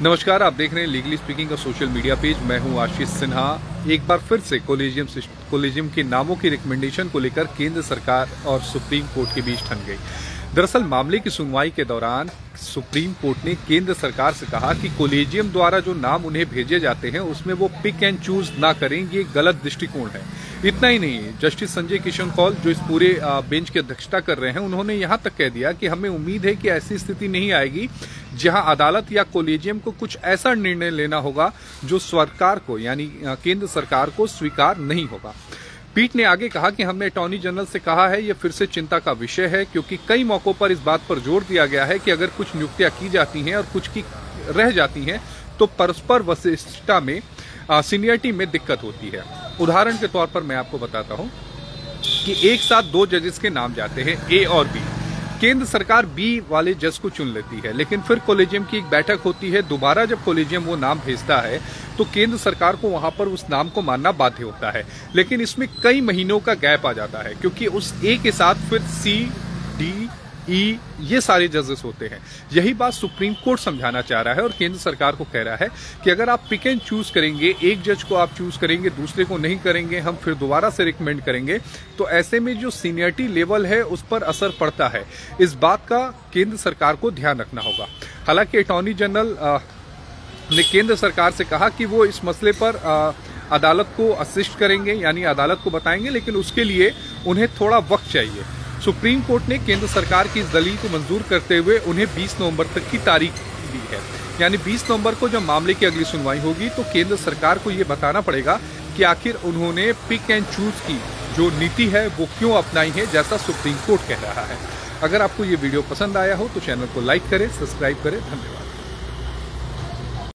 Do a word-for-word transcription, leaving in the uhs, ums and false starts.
नमस्कार, आप देख रहे हैं लीगली स्पीकिंग का सोशल मीडिया पेज। मैं हूं आशीष सिन्हा। एक बार फिर से कोलेजियम कोलेजियम के नामों की रिकमेंडेशन को लेकर केंद्र सरकार और सुप्रीम कोर्ट के बीच ठन गई। दरअसल मामले की सुनवाई के दौरान सुप्रीम कोर्ट ने केंद्र सरकार से कहा कि कोलेजियम द्वारा जो नाम उन्हें भेजे जाते हैं उसमें वो पिक एंड चूज ना करें, ये गलत दृष्टिकोण है। इतना ही नहीं, जस्टिस संजय किशन कौल जो इस पूरे बेंच की अध्यक्षता कर रहे हैं, उन्होंने यहाँ तक कह दिया कि हमें उम्मीद है कि ऐसी स्थिति नहीं आएगी जहाँ अदालत या कोलेजियम को कुछ ऐसा निर्णय लेना होगा जो सरकार को यानी केंद्र सरकार को स्वीकार नहीं होगा। पीठ ने आगे कहा कि हमने अटॉर्नी जनरल से कहा है यह फिर से चिंता का विषय है, क्योंकि कई मौकों पर इस बात पर जोर दिया गया है कि अगर कुछ नियुक्तियां की जाती हैं और कुछ की रह जाती हैं तो परस्पर वरिष्ठता में सीनियरिटी में दिक्कत होती है। उदाहरण के तौर पर मैं आपको बताता हूं कि एक साथ दो जजेस के नाम जाते हैं ए और बी। केंद्र सरकार बी वाले जज को चुन लेती है, लेकिन फिर कोलेजियम की एक बैठक होती है। दोबारा जब कोलेजियम वो नाम भेजता है तो केंद्र सरकार को वहां पर उस नाम को मानना बाध्य होता है, लेकिन इसमें कई महीनों का गैप आ जाता है क्योंकि उस ए के साथ फिर सी, डी, ई ये सारे जजेस होते हैं। यही बात सुप्रीम कोर्ट समझाना चाह रहा है और केंद्र सरकार को कह रहा है कि अगर आप पिक एंड चूज करेंगे, एक जज को आप चूज करेंगे दूसरे को नहीं करेंगे, हम फिर दोबारा से रिकमेंड करेंगे, तो ऐसे में जो सीनियरिटी लेवल है उस पर असर पड़ता है। इस बात का केंद्र सरकार को ध्यान रखना होगा। हालांकि अटॉर्नी जनरल ने केंद्र सरकार से कहा कि वो इस मसले पर आ, अदालत को असिस्ट करेंगे यानी अदालत को बताएंगे, लेकिन उसके लिए उन्हें थोड़ा वक्त चाहिए। सुप्रीम कोर्ट ने केंद्र सरकार की इस दलील को मंजूर करते हुए उन्हें बीस नवंबर तक की तारीख दी है, यानी बीस नवंबर को जब मामले की अगली सुनवाई होगी तो केंद्र सरकार को ये बताना पड़ेगा कि आखिर उन्होंने पिक एंड चूज की जो नीति है वो क्यों अपनाई है, जैसा सुप्रीम कोर्ट कह रहा है। अगर आपको ये वीडियो पसंद आया हो तो चैनल को लाइक करें, सब्सक्राइब करें। धन्यवाद।